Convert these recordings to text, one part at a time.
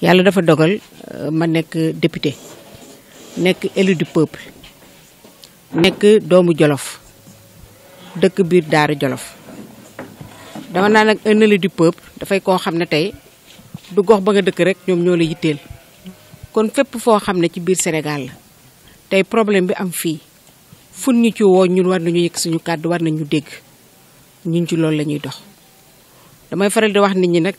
yàlla dafa dogal ma nekk député nekk élu du peuple nekk doomu Jolof dëkk biir Daara Jolof. dama naa nag un élu du peuple dafay koo xam ne tey du gox ba nga dëkk rek ñoom ñoo la yitteel kon fépp foo xam ne ci biir Sénégal la tey problème bi am fii fun ñu ci woo ñun war nañu yëg suñu kàddu war nañu dégg ñun ci loolu la ñuy dox. damay faral di wax nit ñi nag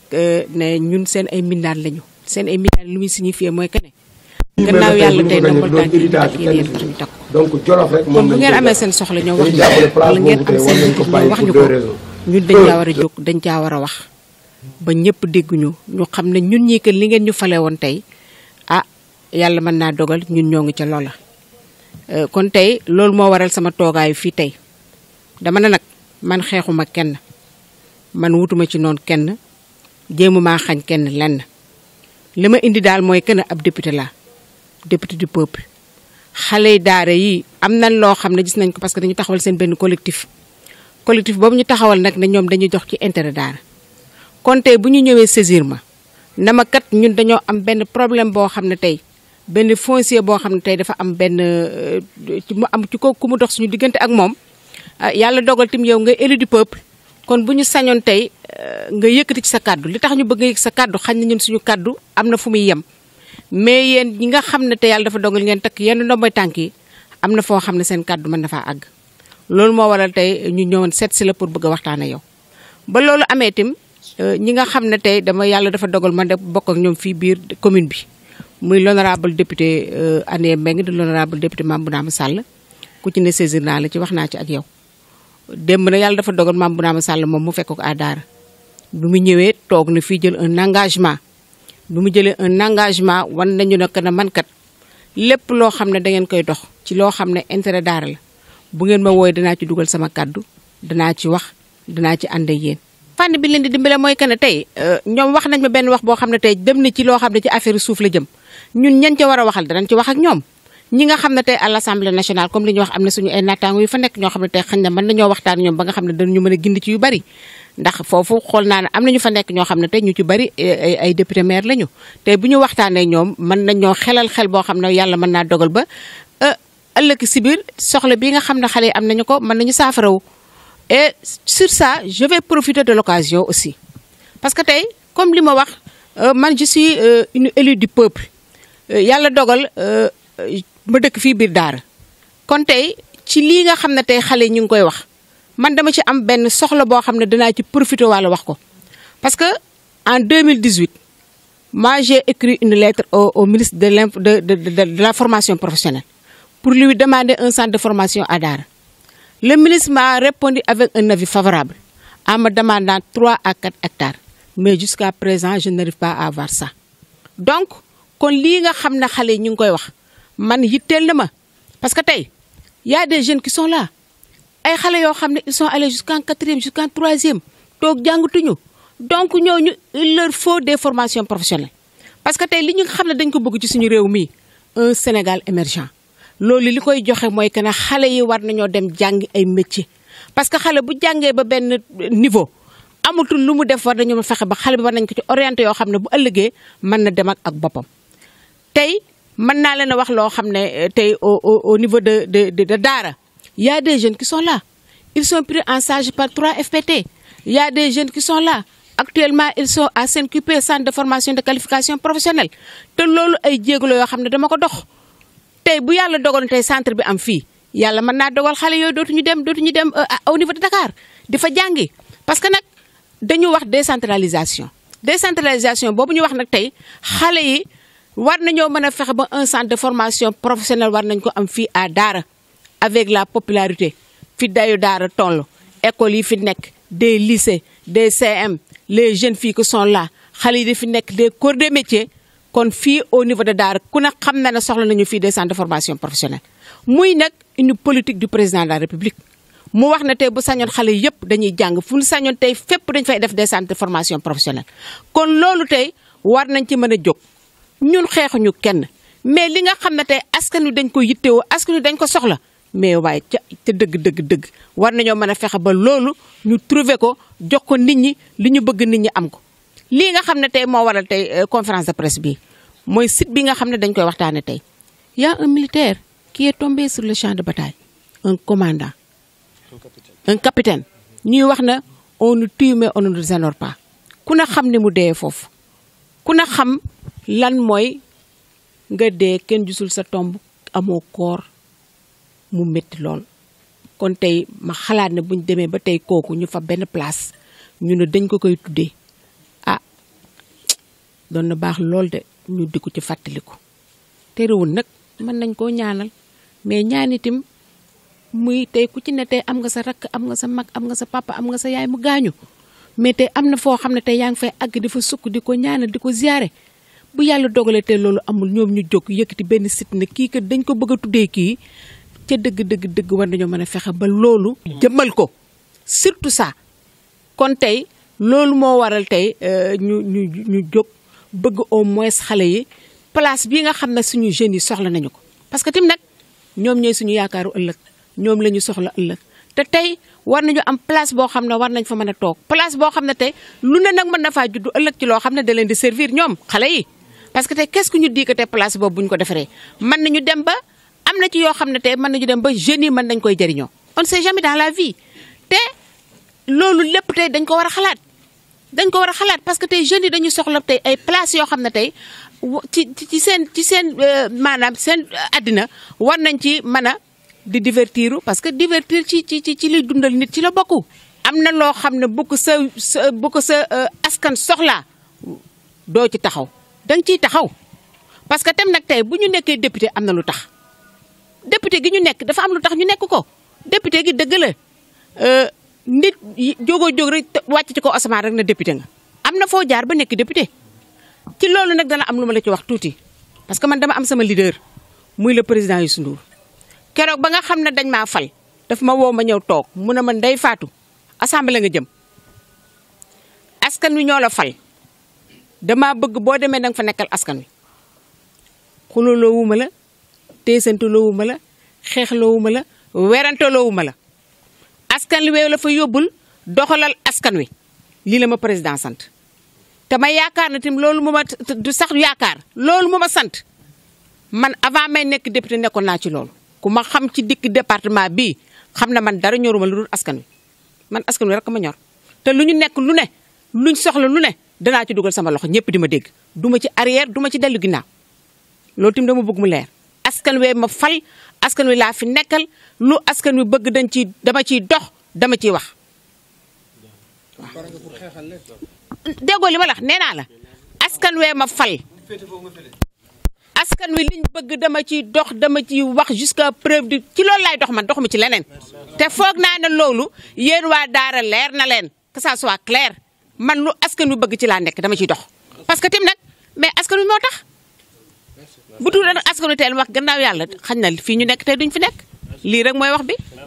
ne ñun seen ay mbindaan lañu seen ay mbindaan lu muy signifié mooy que ne. gannaaw yàlla tey nambal tànk yi ak yeneen ñu takk donc Jolof rek moom kon bu ngeen amee seen soxla ñoo wax wala ngeen am seen ñoo wax ñu ko ñun dañ caa war a jóg dañ caa war a wax ba ñëpp dégguñu ñu xam ne ñun ñii que li ngeen ñu fale woon tey ah yàlla mën naa dogal ñun ñoo ngi ca loola. kon tey loolu moo waral sama toogaayu fii tey dama ne nag man xeexuma kenn. man wutuma ci noonu kenn jéemumaa xañ kenn lenn li ma indi daal mooy kenn ab député la député du peuple. xale yi daara yi am nañ loo xam ne gis nañ ko parce que dañu taxawal seen benn collectif. collectif boobu ñu taxawal nag ne ñoom dañuy jox ci intérêt daara kon tey bu ñu ñëwee saisir ma na ma kat ñun dañoo am benn problème boo xam ne tey benn foncier boo xam ne tey dafa am benn mu am ci ko ku mu dox suñu diggante ak moom yàlla dogal tim yow nga élu du peuple. kon bu ñu sañoon tey nga yëkkati ci sa kàddu li tax ñu bëgg nga yëkkati sa kàddu xañ na ñun suñu kàddu am na fu muy yem mais yéen ñi nga xam ne te yàlla dafa dogal ngeen takk yenn ndombay tànk yi am na foo xam ne seen kàddu mën na faa àgg. loolu moo waral tey ñu ñëwoon seet si la pour bëgg a waxtaan ak yow ba loolu amee itam ñi nga xam ne tey dama yàlla dafa dogal man de bokk ak ñoom fii biir commune bi muy l'honorable député Ané Mbengue di l'honorable député Mambounama Sall ku ci ne saisir naa la ci wax naa ci ak yow. démb na yàlla dafa dogal maam bu naama Sall moom mu fekk ko à Daara bi mu ñëwee toog na fii jël un engagement bi mu jëlee un engagement wan nañu ne que ne man kat lépp loo xam ne dangeen koy dox ci loo xam ne intérêt Daara la bu ngeen ma wooyee danaa ci dugal sama kàddu danaa ci wax danaa ci ànd ak yéen. fànn bi leen di dimbale mooy que ne tey ñoom wax nañ ma benn wax boo xam ne tey dem na ci loo xam ne ci affaire suuf la jëm ñun ñan ca war a waxal danañ ci wax ak ñoom. ñi nga xam ne tey à l'Assemblée nationale comme li ñu wax am na suñu ay naataango yu fa nekk ñoo xam ne tey xañ na mën nañoo waxtaan ñoom ba nga xam ne danañu mën a gindi ci yu bari ndax foofu xool naa ne am na ñu fa nekk ñoo xam ne tey ñu ci bari ay député maire lañu. tey bu ñu waxtaanee ñoom mën nañoo xelal xel boo xam ne yàlla mën naa dogal ba ëllëg si biir soxla bi nga xam ne xale yi am nañu ko mën nañu saafarawu. et sur ça je vais profiter de l'occasion aussi parce que tey comme li ma wax man je suis une élue du peuple yàlla dogal. ma dëkk fii biir Daara kon tey ci lii nga xam ne tey xale ñu ngi koy wax man dama ci am benn soxla boo xam ne danaa ci profité walla wax ko parce que en 2018 moi j'ai écrit une lettre au ministre de la formation professionnelle pour lui demander un centre de formation à Daara. Le ministre m'a répondu avec un avis favorable en me demandant 3 à 4 hectares mais jusqu'à présent je n'arrive pas à avoir ça donc kon lii nga xam ne xale ñu ngi koy wax. man yitteel na ma parce que tey y a des jeunes qui sont là ay xale yoo xam ne ils sont allés jusqu'en 4e jusqu'en 3e toog jàngatuñu donc ñooñu il leur faut des formations professionnelles parce que tey li ñu xam ne dañ ko bëgg ci suñu réew mii un Sénégal émergent loolu li koy joxe mooy que ne xale yi war nañoo dem jàng ay métiers parce que xale bu jàngee ba benn niveau amatul lu mu def war nañoo fexe ba xale bi war nañ ko ci orienté yoo xam ne bu ëllëgee mën na dem ak boppam tey. mën naa leen a wax loo xam ne tey au niveau de Daara y a des jeunes qui sont là ils sont pris en charge par 3 FPT y a des jeunes qui sont là actuellement ils sont à CNQP centre de formation de qualification professionnelle te loolu ay jéego la yoo xam ne dama ko dox tey bu yàlla dogal tey centre bi am fii yàlla mën naa dogal xale yooyu dootuñu dem au niveau de Dakar di fa jàngi parce que nag dañu wax décentralisation boobu ñu wax nag tey xale yi war nañoo mën a fexe ba un centre de formation professionnelle war nañ ko am fii à Daara avec la popularité fi dayu Daara toll école yi fi nekk des lycées des CM les jeunes filles qui sont là xale yi di fi nekk des corps de métier kon fii au niveau de Daara ku ne xam na ne soxla nañu fii des centres de formation professionnelle. muy nag une politique du président de la République mu wax na tey bu sañoon xale yëpp dañuy jàng fu ñu sañoon tey fépp dañ fay def des centres de formation professionnelle kon loolu tey war nañ ci mën a jóg. ñun xeexuñu kenn mais li nga xam ne tey askan wi dañ ko yittewoo askan wi dañ ko soxla mais waaye ca dëgg war nañoo mën a fexe ba loolu ñu trouver ko jox ko nit ñi li ñu bëgg nit ñi am ko. lii nga xam ne tey moo waral tey conférence de presse bi mooy site bi nga xam ne dañ koy waxtaane tey. y a un militaire qui est tombé sur le champ de bataille, un commandant, un capitaine. ñuy wax na on nous tue mais on ne nous honore pas. ku na xam ne mu dee foofu ku na xam lan mooy nga dee kenn gisul sa tomb amoo koor mu métti lool. kon tey ma xalaat ne buñ demee ba tey kooku ñu fa benn place ñu ne dañ ko koy tuddee ah doon na baax lool de ñu di ko ci fàttaliku. te réewul nag mën nañ koo ñaanal mais ñaan itam muy tey ku ci ne tey am nga sa rakk am nga sa mag am nga sa papa am nga sa yaay mu gaañu. mais tey am na foo xam ne tey yaa ngi fay àgg di fa sukk di ko ñaanal di ko ziyaare bu yàlla dogalee tey loolu amul ñoom ñu jóg yëkkati benn site ne kii kat dañ ko bëgg a tuddee kii. ca dëgg war nañoo mën a fexe ba loolu jëmmal ko surtout ça kon tey loolu moo waral tey ñu jóg bëgg au moins xale yi place bi nga xam ne suñu jeunes yi soxla nañu ko. parce que tim nag ñoom ñooy suñu yaakaaru ëllëg ñoom la ñu soxla ëllëg te tey war nañu am place boo xam ne war nañ fa mën a toog place boo xam ne tey lu ne nag mën na faa juddu ëllëg ci loo xam ne da leen di servir ñoom xale yi. parce que tey qu'est-ce que ñu dikkate place boobu bu ñu ko defaree mën nañu dem ba. am na ci yoo xam ne tey mën nañu dem ba jeunes yi mën nañu koy jëriñoo on ne sait jamais dans la vie te loolu lépp tey dañ ko war a xalaat dañ ko war a xalaat parce que tey jeunes yi dañu soxla tey ay place yoo xam ne tey ci seen maanaam seen àddina war nañ ci mën a di divertir parce que divertir ci liy dundal nit ci la bokk. am na loo xam ne bu ko sa askan soxlaa doo ci taxaw danga ciy taxaw parce que tam nag tey bu ñu nekkee député am na lu tax. député gi ñu nekk dafa am lu tax ñu nekk ko député gi dëgg la nit jógoo jóg rek wàcc ci ko asamaan rek na député nga. am na foo jaar ba nekk député ci loolu nag dana am lu ma la ci wax tuuti parce que man dama am sama leader muy le président Youssou Ndour keroog ba nga xam ne dañ maa fal daf ma woo ma ñëw toog mu ne ma Ndeye Fatou assemblée nga jëm askan wi ñoo la fal dama bëgg boo demee danga fa nekkal askan wi xululoo wuma la. teesante loowuma la xeex loowuma la werante loowuma la askan wi la fa yóbbul doxalal askan wi lii la ma président sant te ma yaakaar na tim loolu mu ma du sax yaakaar loolu mu ma sant man avant may nekk député nekkoon naa ci loolu ku ma xam ci dikk département bii xam na man dara ñoruma lu dul askan wi man askan wi rek ma ñor te lu ñu nekk lu ne luñ soxla lu ne danaa ci dugal sama loxo ñëpp di ma dégg du ma ci arrière du ma ci dellu ginnaaw loolu tim dama bëgg mu leer. askan wi ma fal askan wi laa fi nekkal lu askan wi bëgg dañ ci dama ciy dox dama ciy wax déggoo li ma la wax nee naa la askan wi ma fal askan wi liñ bëgg dama ciy dox dama ciy wax jusqu'à preuve du ci loolu laay dox man dox ma ci leneen te foog naa ne loolu yéen waa Daara leer na leen que ça soit clair man lu askan wi bëgg ci laa nekk dama ciy dox parce que tim nag mais askan wi moo tax bu tuuti nag askan wi teel wax gannaaw yàlla xañ na fii ñu nekk tey duñ fi nekk lii rek mooy wax bi.